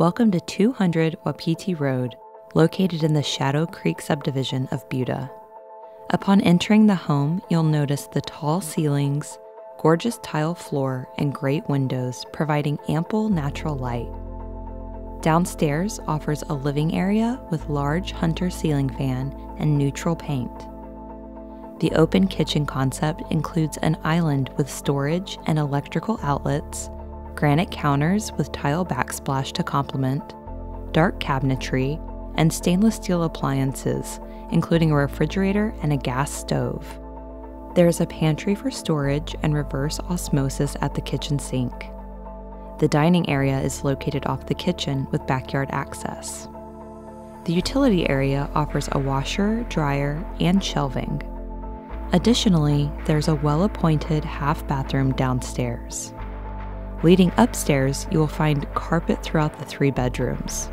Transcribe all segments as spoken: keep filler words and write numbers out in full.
Welcome to two hundred Wapiti Road, located in the Shadow Creek subdivision of Buda. Upon entering the home, you'll notice the tall ceilings, gorgeous tile floor, and great windows providing ample natural light. Downstairs offers a living area with large Hunter ceiling fan and neutral paint. The open kitchen concept includes an island with storage and electrical outlets, granite counters with tile backsplash to complement, dark cabinetry, and stainless steel appliances, including a refrigerator and a gas stove. There is a pantry for storage and reverse osmosis at the kitchen sink. The dining area is located off the kitchen with backyard access. The utility area offers a washer, dryer, and shelving. Additionally, there's a well-appointed half bathroom downstairs. Leading upstairs, you will find carpet throughout the three bedrooms.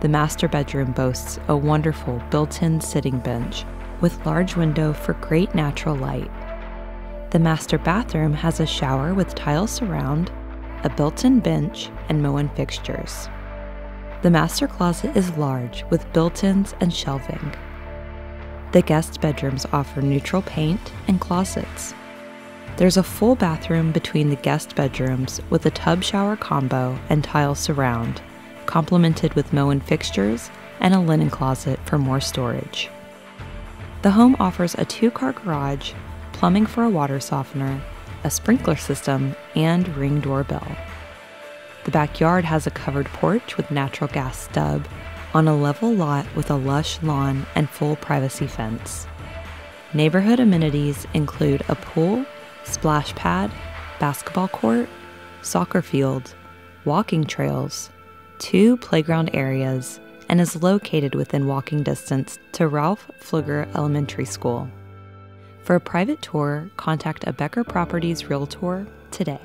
The master bedroom boasts a wonderful built-in sitting bench with large window for great natural light. The master bathroom has a shower with tile surround, a built-in bench, and Moen fixtures. The master closet is large with built-ins and shelving. The guest bedrooms offer neutral paint and closets. There's a full bathroom between the guest bedrooms with a tub shower combo and tile surround, complemented with Moen fixtures and a linen closet for more storage. The home offers a two-car garage, plumbing for a water softener, a sprinkler system, and Ring Doorbell. The backyard has a covered porch with natural gas stub on a level lot with a lush lawn and full privacy fence. Neighborhood amenities include a pool, splash pad, basketball court, soccer field, walking trails, two playground areas, and is located within walking distance to Ralph Pfluger Elementary School. For a private tour, contact a Becker Properties Realtor today.